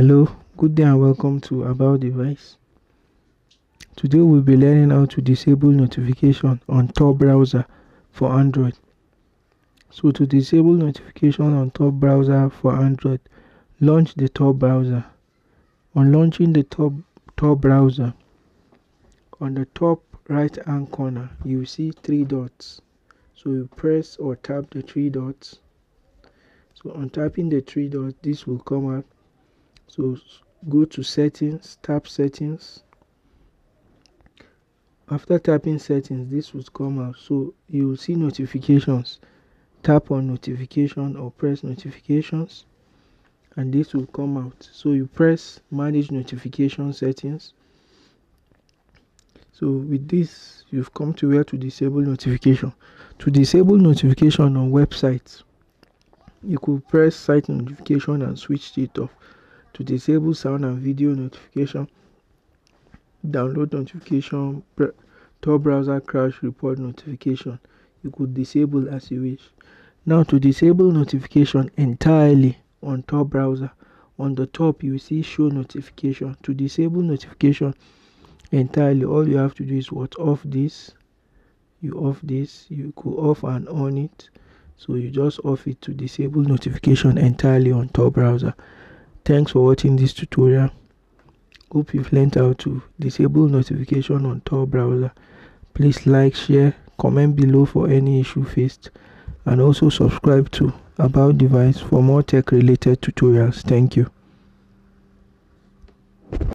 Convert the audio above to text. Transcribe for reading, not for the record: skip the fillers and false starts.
Hello, good day and welcome to About Device. Today we'll be learning how to disable notification on Tor Browser for Android. So to disable notification on Tor Browser for Android, launch the Tor Browser. On launching the Tor Browser, on the top right hand corner you see three dots. So you press or tap the three dots. So on tapping the three dots, this will come up. So go to settings, tap settings. After tapping settings, this will come up. So you will see notifications. Tap on notification or press notifications, and this will come out. So you press manage notification settings. So with this, you've come to where to disable notification. To disable notification on websites, you could press site notification and switch it off. To disable sound and video notification, download notification, Tor browser crash report notification, you could disable as you wish. Now to disable notification entirely on Tor browser, on the top you see show notification. To disable notification entirely, all you have to do is what? Off this. You off this. You could off and on it. So you just off it to disable notification entirely on Tor browser. Thanks for watching this tutorial. Hope you've learned how to disable notification on Tor browser. Please like, share, comment below for any issue faced, and also subscribe to About Device for more tech related tutorials. Thank you.